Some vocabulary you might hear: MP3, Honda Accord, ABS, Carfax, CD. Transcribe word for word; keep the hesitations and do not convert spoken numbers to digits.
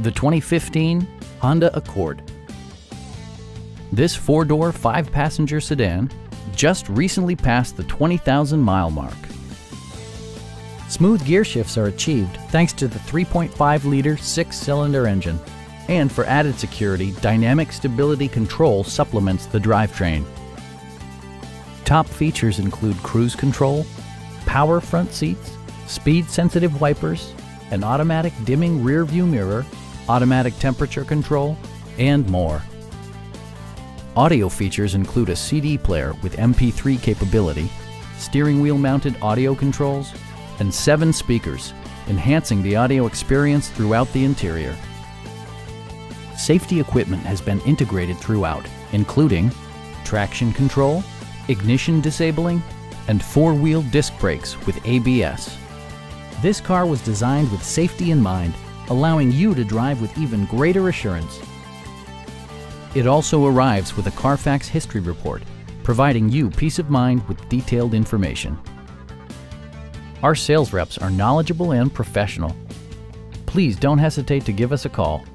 The twenty fifteen Honda Accord. This four-door, five-passenger sedan just recently passed the twenty thousand mile mark. Smooth gear shifts are achieved thanks to the three point five liter six-cylinder engine. And for added security, dynamic stability control supplements the drivetrain. Top features include cruise control, power front seats, speed-sensitive wipers, an automatic dimming rear-view mirror, automatic temperature control, and more. Audio features include a C D player with M P three capability, steering wheel-mounted audio controls, and seven speakers, enhancing the audio experience throughout the interior. Safety equipment has been integrated throughout, including traction control, ignition disabling, and four-wheel disc brakes with A B S. This car was designed with safety in mind, allowing you to drive with even greater assurance. It also arrives with a Carfax history report, providing you peace of mind with detailed information. Our sales reps are knowledgeable and professional. Please don't hesitate to give us a call.